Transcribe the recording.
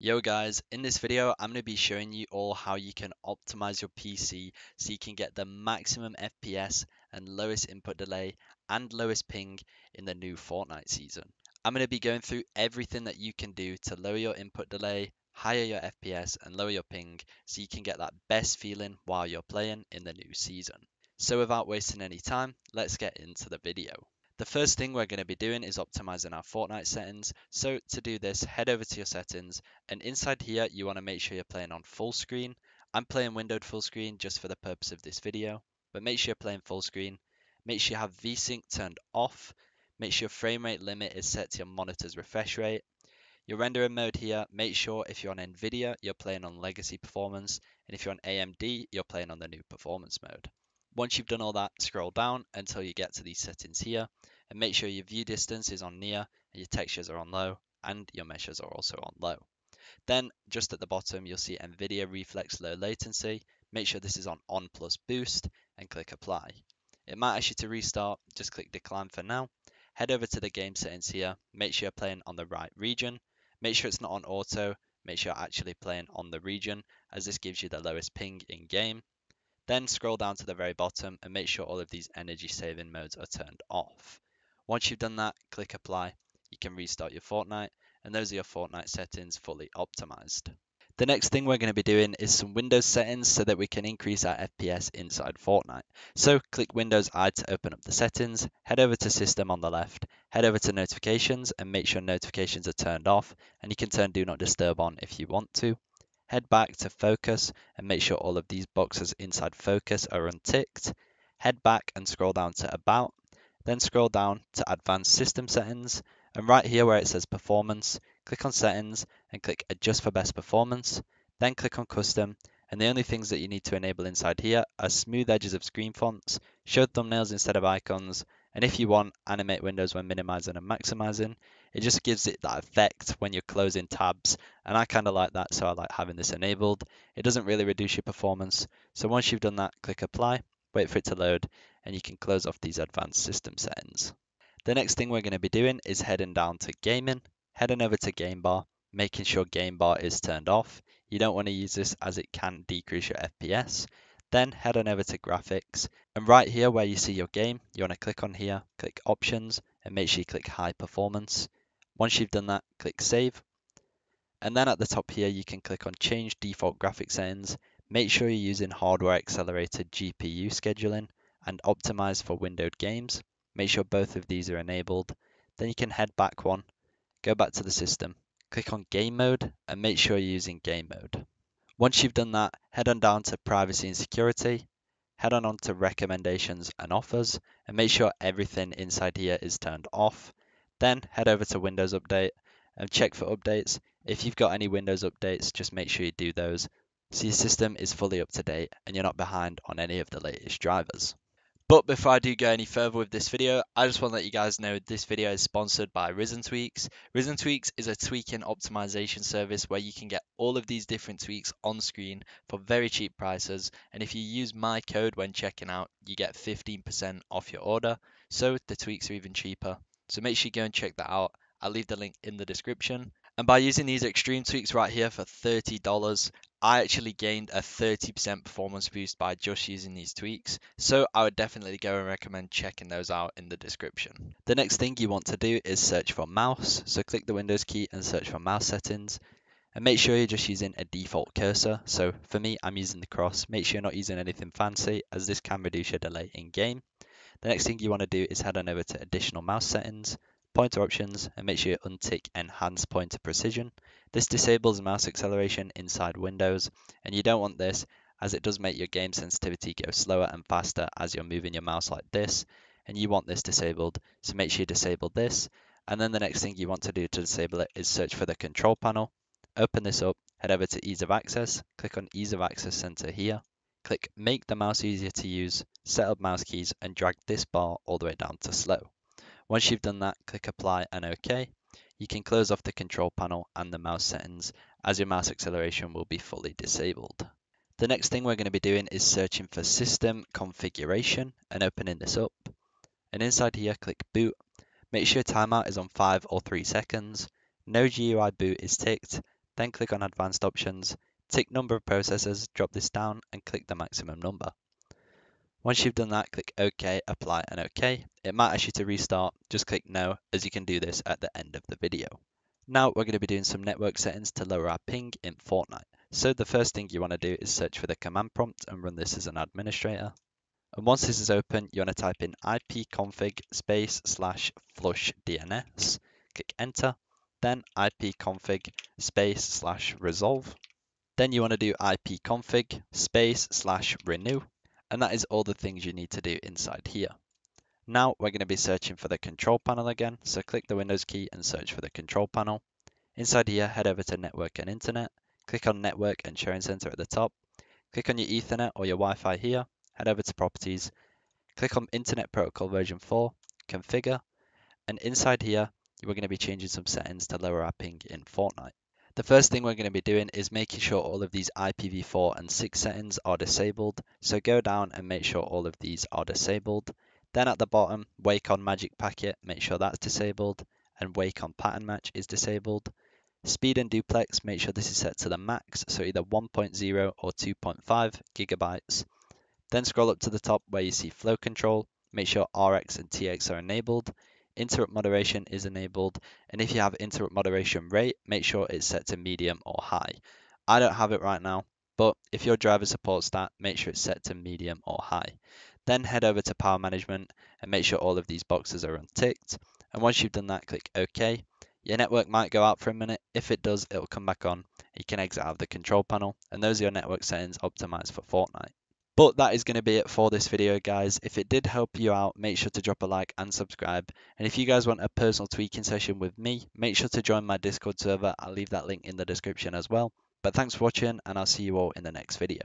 Yo guys, in this video I'm going to be showing you all how you can optimize your PC so you can get the maximum FPS and lowest input delay and lowest ping in the new Fortnite season. I'm going to be going through everything that you can do to lower your input delay, higher your FPS and lower your ping so you can get that best feeling while you're playing in the new season. So without wasting any time, let's get into the video. The first thing we're going to be doing is optimizing our Fortnite settings. So to do this, head over to your settings and inside here, you want to make sure you're playing on full screen. I'm playing windowed full screen just for the purpose of this video, but make sure you're playing full screen. Make sure you have VSync turned off. Make sure your frame rate limit is set to your monitor's refresh rate. Your rendering mode here, make sure if you're on Nvidia, you're playing on legacy performance. And if you're on AMD, you're playing on the new performance mode. Once you've done all that, scroll down until you get to these settings here and make sure your view distance is on near and your textures are on low and your meshes are also on low. Then just at the bottom, you'll see Nvidia Reflex Low Latency. Make sure this is on plus boost and click apply. It might ask you to restart, just click decline for now. Head over to the game settings here. Make sure you're playing on the right region. Make sure it's not on auto. Make sure you're actually playing on the region as this gives you the lowest ping in game. Then scroll down to the very bottom and make sure all of these energy saving modes are turned off. Once you've done that, click apply. You can restart your Fortnite and those are your Fortnite settings fully optimized. The next thing we're going to be doing is some Windows settings so that we can increase our FPS inside Fortnite. So click Windows I to open up the settings, head over to System on the left, head over to Notifications and make sure notifications are turned off and you can turn Do Not Disturb on if you want to. Head back to Focus and make sure all of these boxes inside Focus are unticked. Head back and scroll down to About, then scroll down to Advanced System Settings and right here where it says Performance, click on Settings and click Adjust for Best Performance, then click on Custom and the only things that you need to enable inside here are smooth edges of screen fonts, show thumbnails instead of icons and if you want, animate windows when minimizing and maximizing. It just gives it that effect when you're closing tabs and I kind of like that, so I like having this enabled. It doesn't really reduce your performance, so once you've done that, click apply, wait for it to load and you can close off these advanced system settings. The next thing we're going to be doing is heading down to gaming, heading over to game bar, making sure game bar is turned off. You don't want to use this as it can decrease your FPS. Then head on over to graphics and right here where you see your game, you want to click on here, click options and make sure you click high performance. Once you've done that, click save. And then at the top here, you can click on change default graphics settings. Make sure you're using hardware accelerated GPU scheduling and optimize for windowed games. Make sure both of these are enabled. Then you can head back one, go back to the system, click on game mode and make sure you're using game mode. Once you've done that, head on down to privacy and security, head on to recommendations and offers and make sure everything inside here is turned off. Then head over to Windows Update and check for updates. If you've got any Windows updates, just make sure you do those so your system is fully up to date and you're not behind on any of the latest drivers. But before I do go any further with this video, I just want to let you guys know this video is sponsored by Risxn Tweaks. Risxn Tweaks is a tweaking optimization service where you can get all of these different tweaks on screen for very cheap prices. And if you use my code when checking out, you get 15% off your order. So the tweaks are even cheaper. So make sure you go and check that out. I'll leave the link in the description. And by using these extreme tweaks right here for $30, I actually gained a 30% performance boost by just using these tweaks. So I would definitely go and recommend checking those out in the description. The next thing you want to do is search for mouse. So click the Windows key and search for mouse settings. And make sure you're just using a default cursor. So for me, I'm using the cross. Make sure you're not using anything fancy as this can reduce your delay in game. The next thing you want to do is head on over to additional mouse settings, pointer options, and make sure you untick enhance pointer precision. This disables mouse acceleration inside Windows, and you don't want this as it does make your game sensitivity go slower and faster as you're moving your mouse like this, and you want this disabled, so make sure you disable this. And then the next thing you want to do to disable it is search for the control panel, open this up, head over to ease of access, click on ease of access center here. Click make the mouse easier to use, set up mouse keys and drag this bar all the way down to slow. Once you've done that, click apply and OK. You can close off the control panel and the mouse settings as your mouse acceleration will be fully disabled. The next thing we're going to be doing is searching for system configuration and opening this up. And inside here, click boot. Make sure timeout is on 5 or 3 seconds. No GUI boot is ticked. then click on Advanced Options, tick Number of Processors, drop this down and click the maximum number. Once you've done that, click OK, Apply and OK. It might ask you to restart, just click No, as you can do this at the end of the video. Now we're going to be doing some network settings to lower our ping in Fortnite. So the first thing you want to do is search for the command prompt and run this as an administrator. And once this is open, you want to type in ipconfig /flushdns, click enter, then ipconfig /resolve. Then you want to do ipconfig /renew, and that is all the things you need to do inside here. Now we're going to be searching for the control panel again, so click the Windows key and search for the control panel. Inside here, head over to Network and Internet, click on Network and Sharing Center at the top, click on your Ethernet or your Wi-Fi here, head over to Properties, click on Internet Protocol version 4, Configure, and inside here, we're going to be changing some settings to lower our ping in Fortnite. The first thing we're going to be doing is making sure all of these IPv4 and 6 settings are disabled. So go down and make sure all of these are disabled. Then at the bottom, Wake on Magic Packet, make sure that's disabled. And Wake on Pattern Match is disabled. Speed and Duplex, make sure this is set to the max, so either 1.0 or 2.5 gigabytes. Then scroll up to the top where you see Flow Control, make sure RX and TX are enabled. Interrupt moderation is enabled, and if you have interrupt moderation rate, make sure it's set to medium or high. I don't have it right now, but if your driver supports that, make sure it's set to medium or high. Then head over to power management and make sure all of these boxes are unticked. And once you've done that, click OK. Your network might go out for a minute. If it does, it'll come back on. You can exit out of the control panel, and those are your network settings optimized for Fortnite. But that is going to be it for this video, guys. If it did help you out, make sure to drop a like and subscribe. And if you guys want a personal tweaking session with me, make sure to join my Discord server. I'll leave that link in the description as well. But thanks for watching, and I'll see you all in the next video.